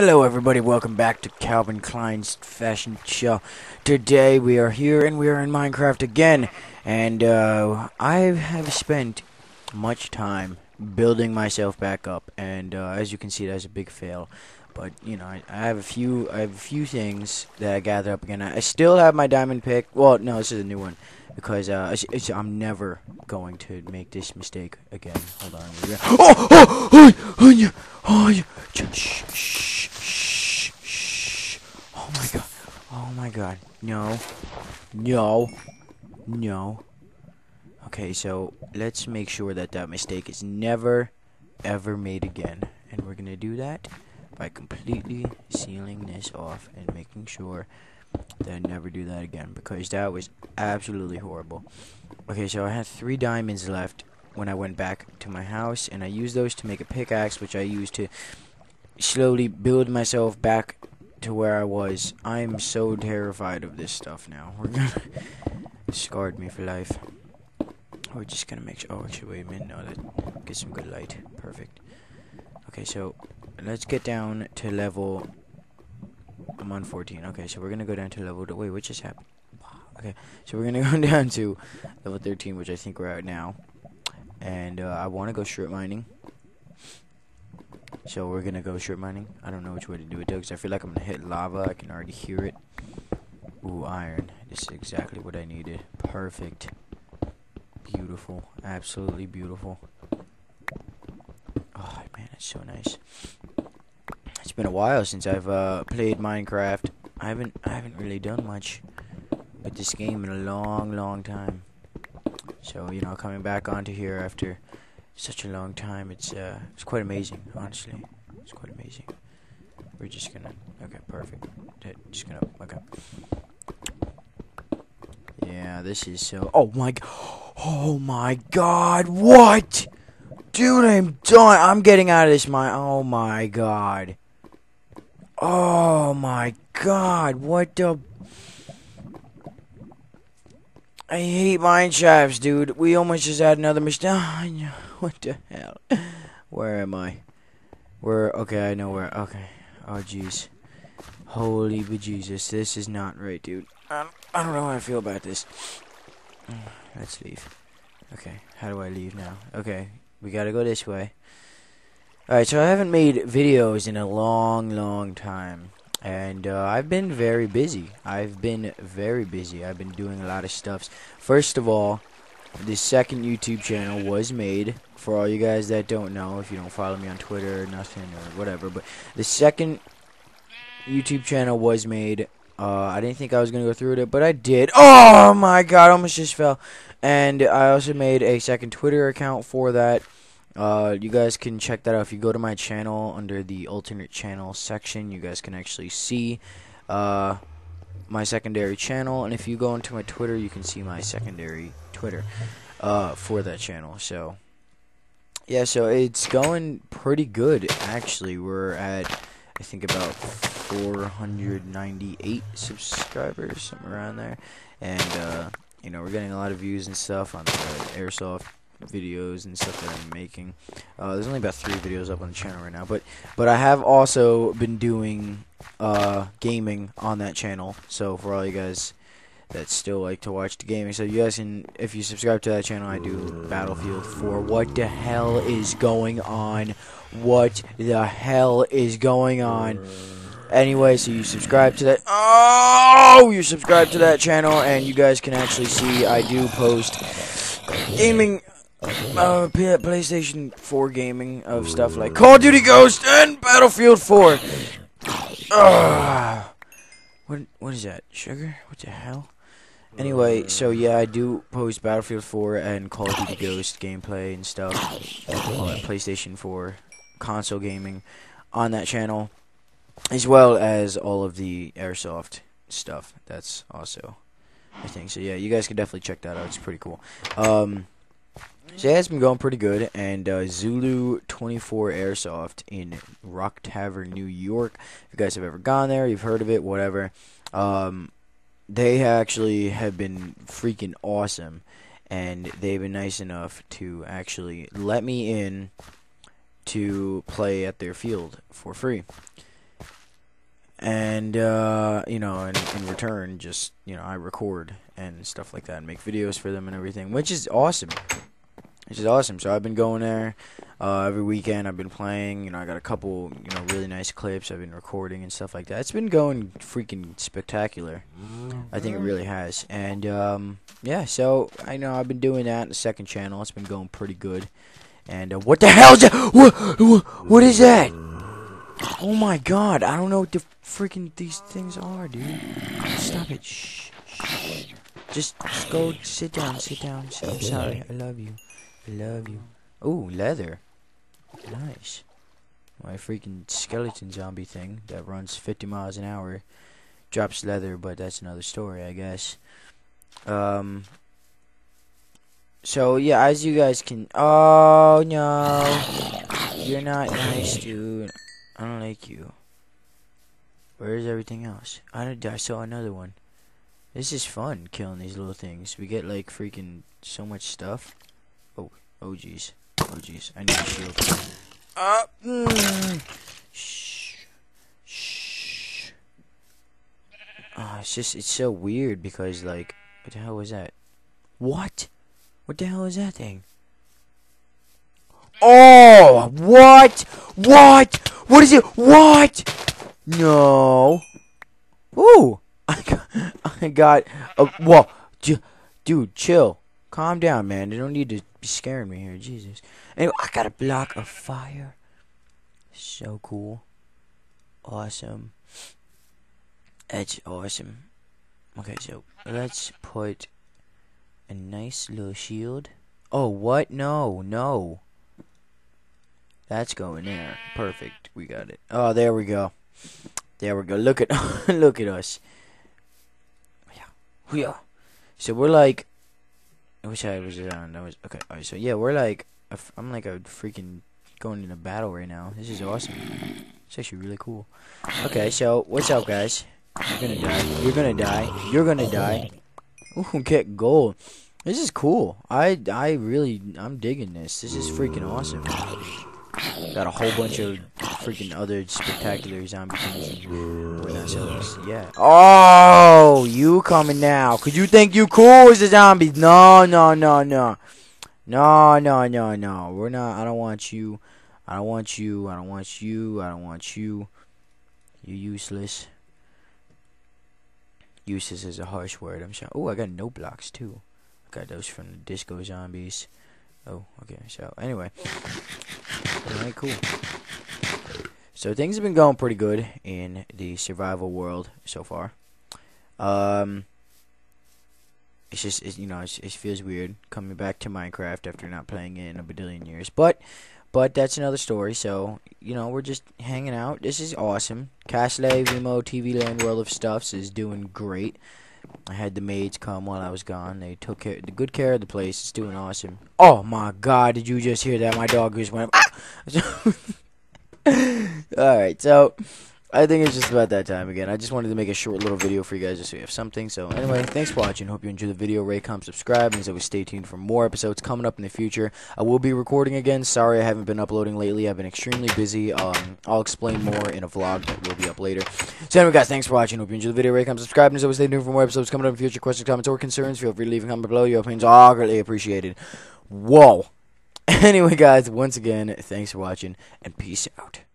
Hello everybody, welcome back to Calvin Klein's Fashion Show. Today we are here and we are in Minecraft again. And I have spent much time building myself back up. And as you can see, that's a big fail. But, you know, I have a few things that I gathered up again. I still have my diamond pick. Well, no, this is a new one. Because I'm never going to make this mistake again. Hold on. Oh my god. Oh my god. No. No. No. Okay, so let's make sure that that mistake is never, ever made again. And we're gonna do that by completely sealing this off and making sure that I never do that again, because that was absolutely horrible. Okay, so I had 3 diamonds left when I went back to my house, and I used those to make a pickaxe, which I used to slowly build myself back to where I was. I'm so terrified of this stuff now. We're gonna it scarred me for life. We're just gonna make sure. Oh, actually, wait a minute. No, that gets some good light. Perfect. Okay, so let's get down to level. I'm on 14. Okay, so we're gonna go down to level. Wait, what just happened? Okay, so we're gonna go down to level 13, which I think we're at now. And I want to go strip mining. So we're gonna go strip mining. I don't know which way to do it though, because I feel like I'm gonna hit lava. I can already hear it. Ooh, iron. This is exactly what I needed. Perfect. Beautiful. Absolutely beautiful. Oh man, it's so nice. It's been a while since I've played Minecraft. I haven't really done much with this game in a long time. So, you know, coming back onto here after such a long time, it's quite amazing, honestly. It's quite amazing. We're just gonna, okay, perfect. Just gonna, okay. Yeah, this is so, oh my god, what? Dude, I'm done. I'm getting out of this mine. Oh my god. Oh my god, what the... I hate mine shafts, dude. We almost just had another mistake. What the hell? Where am I? Where... Okay, I know where... Okay. Oh, jeez. Holy bejesus. This is not right, dude. I don't know how I feel about this. Let's leave. Okay, how do I leave now? Okay, we gotta go this way. Alright, so I haven't made videos in a long time, and I've been very busy. I've been doing a lot of stuff. First of all, this second YouTube channel was made, for all you guys that don't know, if you don't follow me on Twitter or nothing or whatever, but the second YouTube channel was made. I didn't think I was gonna go through with it, but I did. Oh my god, I almost just fell. And I also made a second Twitter account for that. You guys can check that out. If you go to my channel under the alternate channel section, you guys can actually see my secondary channel. And if you go into my Twitter, you can see my secondary Twitter for that channel. So, yeah, so it's going pretty good, actually. We're at, I think, about 498 subscribers, somewhere around there. And, you know, we're getting a lot of views and stuff on the Airsoft videos and stuff that I'm making. There's only about 3 videos up on the channel right now, but I have also been doing gaming on that channel. So for all you guys that still like to watch the gaming, so you guys can, if you subscribe to that channel, I do Battlefield 4. What the hell is going on? What the hell is going on? Anyway, so you subscribe to that. Oh, you subscribe to that channel, and you guys can actually see I do post gaming, PlayStation 4 gaming of stuff like Call of Duty Ghost and Battlefield 4. What is that? Sugar? What the hell? Anyway, so yeah, I do post Battlefield 4 and Call of Duty Ghost gameplay and stuff, all that PlayStation 4 console gaming on that channel, as well as all of the Airsoft stuff. That's also a thing. So yeah, you guys can definitely check that out. It's pretty cool. So yeah, it's been going pretty good. And Zulu 24 Airsoft in Rock Tavern, New York. If you guys have ever gone there, you've heard of it, whatever. They actually have been freaking awesome. And they've been nice enough to actually let me in to play at their field for free. And, you know, in return, just, you know, I record and stuff like that and make videos for them and everything, which is awesome. Which is awesome. So I've been going there every weekend. I've been playing. You know, I got a couple, you know, really nice clips. I've been recording and stuff like that. It's been going freaking spectacular. I think it really has. And, yeah, so I know I've been doing that in the second channel. It's been going pretty good. And, what the hell is that? What is that? Oh my god, I don't know what the freaking these things are, dude. Stop it. Shh. Shh. Just go sit down, sit down. I'm sorry, I love you. I love you. Ooh, leather. Nice. My freaking skeleton zombie thing that runs 50 miles an hour drops leather, but that's another story, I guess. So, yeah, as you guys can... Oh, no. You're not nice, dude. I don't like you. Where is everything else? I saw another one. This is fun, killing these little things. We get, like, freaking so much stuff. Oh, oh, jeez. Oh, jeez. I need a shield. Shh. Shh. Oh, it's just, it's so weird because, like, what the hell was that? What? What the hell is that thing? Oh, what? What? What is it? What? No. Ooh. I got a whoa. Dude, chill. Calm down, man. They don't need to be scaring me here. Jesus. Anyway, I got a block of fire. So cool. Awesome. That's awesome. Okay, so let's put a nice little shield. Oh, what? No, no. That's going there. Perfect. We got it. Oh, there we go. There we go. Look at look at us. Yeah. So we're like, which side was it on? That was okay. All right. So yeah, we're like, I'm like a freaking going into battle right now. This is awesome. It's actually really cool. Okay. So what's up, guys? You're gonna die. You're gonna die. You're gonna die. Ooh, get gold. This is cool. I'm digging this. This is freaking awesome. Got a whole bunch of freaking other spectacular zombie things. Yeah. Oh, you coming now? 'Cause you think you cool as a zombie? No, no, no, no, no, no, no, no. We're not. I don't want you. I don't want you. I don't want you. I don't want you. You're useless. Useless is a harsh word. I'm sorry. Oh, I got no blocks too. I got those from the disco zombies. Oh, okay, so, anyway. Alright, cool. So, things have been going pretty good in the survival world so far. It's just, you know, it feels weird coming back to Minecraft after not playing it in a billion years. But that's another story, so, you know, we're just hanging out. This is awesome. Castle vmo, TV Land, World of Stuffs is doing great. I had the maids come while I was gone. They took good care of the place. It's doing awesome. Oh my god, did you just hear that? My dog just went ah! Alright, so I think it's just about that time again. I just wanted to make a short little video for you guys just so you have something. So anyway, thanks for watching. Hope you enjoyed the video. Raycom, subscribe, and so we stay tuned for more episodes coming up in the future. I will be recording again. Sorry I haven't been uploading lately. I've been extremely busy. I'll explain more in a vlog that will be up later. So anyway, guys, thanks for watching. Hope you enjoyed the video. Raycom, subscribe, and so we stay tuned for more episodes coming up in the future. Questions, comments, or concerns, feel free to leave a comment below. Your opinions are greatly appreciated. Whoa. Anyway, guys, once again, thanks for watching, and peace out.